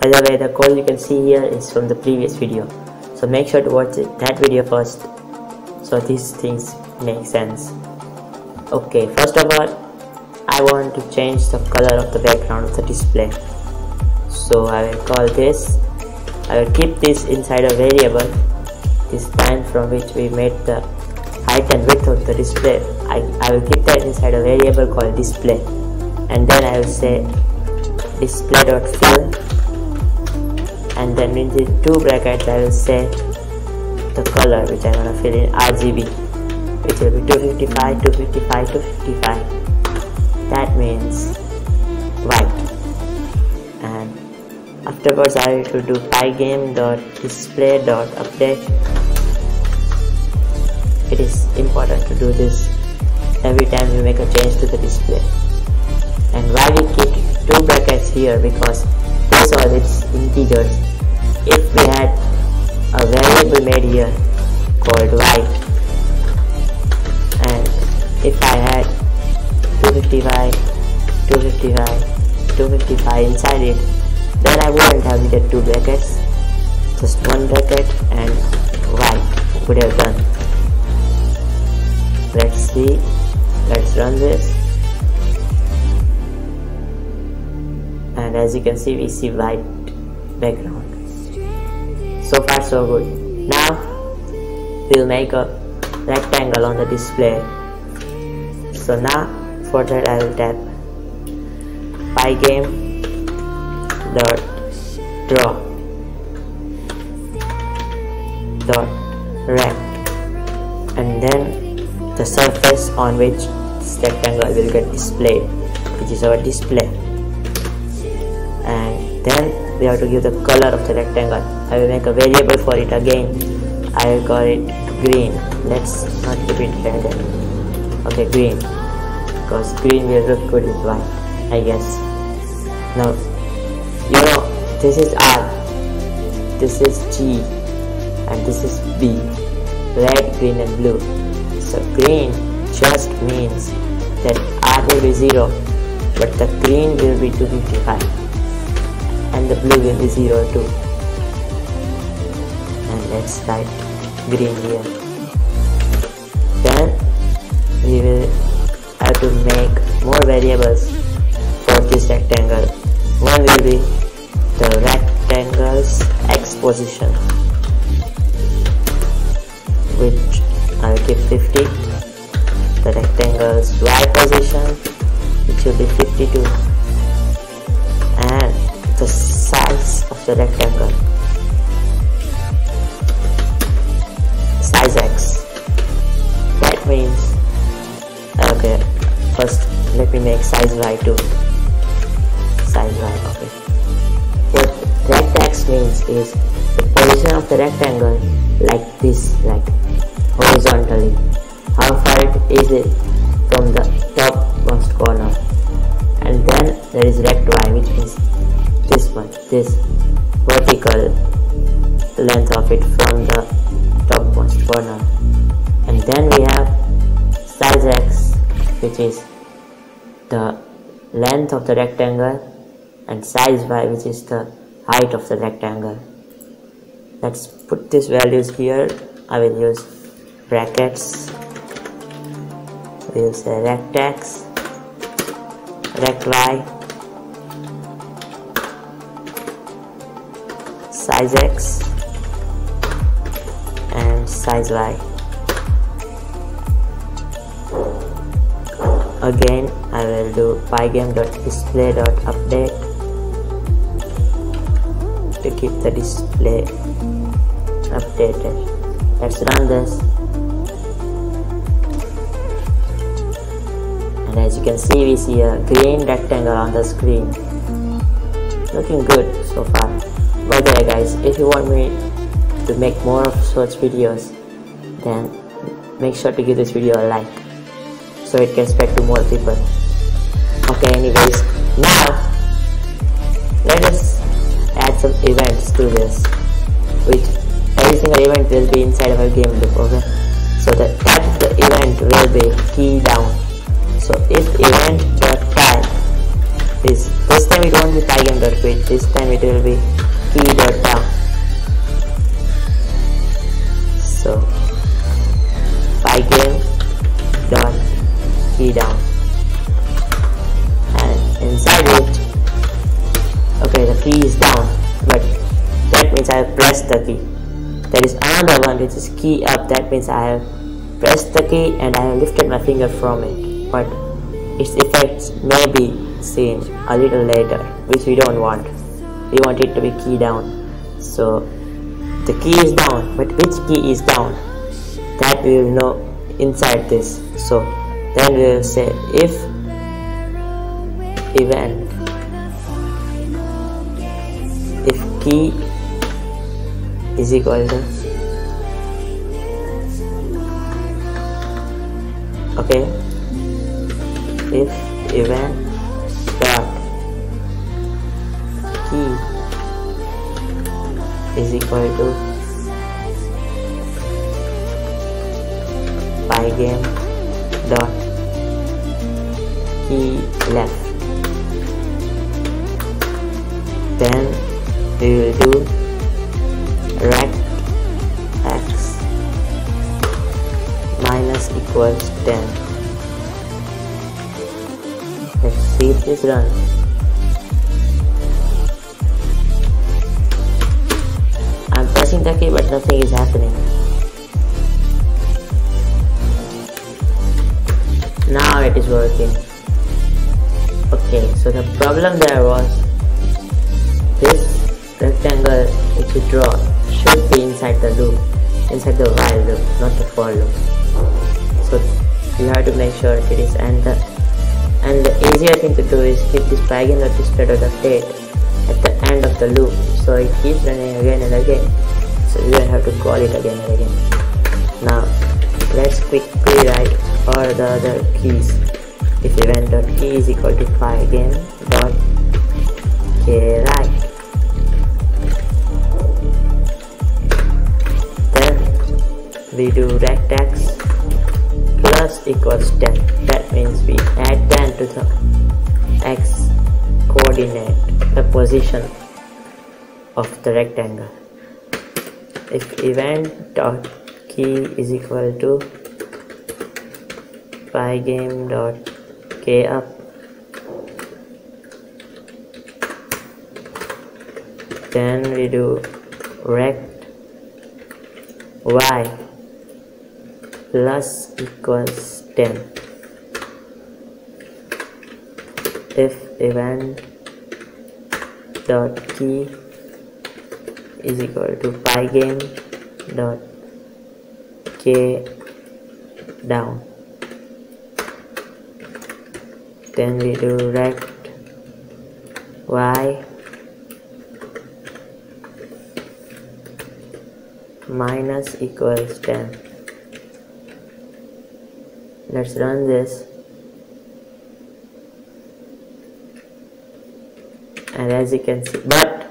By the way, the code you can see here is from the previous video, so make sure to watch that video first so these things make sense. Okay, first of all, I want to change the color of the background of the display, so I will call this, I will keep this inside a variable, this line from which we made the height and width of the display. I will keep that inside a variable called display, and then I will say display.fill, and then in the two brackets I will say the color which I am going to fill in RGB, which will be 255, 255, 255, that means white. And afterwards I will do pygame.display.update. It is important to do this every time you make a change to the display. And why we keep two brackets here? Because these are its integers. If we had a variable made here called white, and if I had 255, 255, 255 inside it, then I wouldn't have needed two brackets. Just one bracket and white would have done. Let's see, let's run this, and as you can see, we see white background. So far so good. Now we'll make a rectangle on the display. So now for that I will tap pygame.draw.rect, and then the surface on which this rectangle will get displayed, which is our display, and then we have to give the color of the rectangle. I will make a variable for it again. I will call it green. Let's not keep it red. Okay, green, because green will look good with white, I guess. Now you know this is R, this is G, and this is B. Red, green, and blue. So green just means that R will be 0, but the green will be 255, and the blue will be 0 too. And let's write green here. Then we will have to make more variables for this rectangle. One will be the rectangle's X position, which I will keep 50, the rectangle's Y position, which will be 52, and the size of the rectangle, size X. That means, okay, first let me make size Y too, size Y, okay. What rect X means is the position of the rectangle like this, like horizontally, how far it is from the topmost corner. And then there is rect Y, which means this one, this vertical length of it from the topmost corner. And then we have size X, which is the length of the rectangle, and size Y, which is the height of the rectangle. Let's put these values here. I will use brackets, we will say rect X, rect Y, size X, and size Y. Again I will do pygame.display.update to keep the display updated. Let's run this. And as you can see, we see a green rectangle on the screen. Looking good so far. By the way guys, if you want me to make more of such videos, then make sure to give this video a like, so it can spread to more people. Okay, anyways, now let us add some events to this, which every single event will be inside of our game loop, okay? So that the event will be key down. So if event.type is first time it won't be pygame.width, this time it will be key.down. So pygame.keydown, and inside it, okay, the key is down, but that means I have pressed the key. There is another one which is key up, that means I have pressed the key and I have lifted my finger from it, but its effects may be seen a little later, which we don't want. We want it to be key down. So the key is down, but which key is down, that we will know inside this. So then we will say if event, if key is equal to, okay, if event dot key is equal to pygame dot key left, then we will do rect x minus equals 10. Let's see if this runs. I'm pressing the key but nothing is happening. Now it is working. Okay, so the problem there was this rectangle which you draw should be inside the loop, inside the while loop, not the for loop. So you have to make sure it is, and the easier thing to do is keep this pygame.displayDate at the end of the loop, so it keeps running again and again, so you don't have to call it again and again. Now let's quickly write all the other keys. If event.key is equal to pygame.kwrite, then we do rectx plus equals 10. That means we add 10 to the x coordinate, the position of the rectangle. If event dot key is equal to pygame dot k up, then we do rect y plus equals 10. If event dot key is equal to pygame dot k down, then we do rect y minus equals 10. Let's run this, and as you can see, but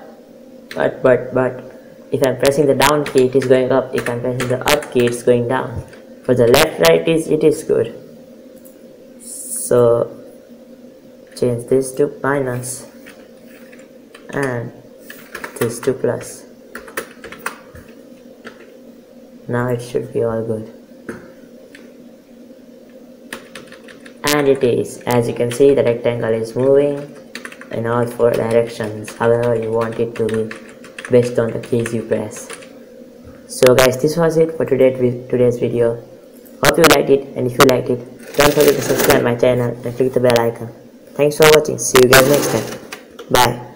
if I'm pressing the down key, it is going up. If I'm pressing the up key, it's going down. For the left right, it is good. So change this to minus and this to plus. Now it should be all good. And it is, as you can see, the rectangle is moving in all four directions, however you want it to be based on the keys you press. So guys, this was it for today's video. Hope you liked it, and if you liked it, don't forget to subscribe my channel and click the bell icon. Thanks for watching. See you guys next time. Bye.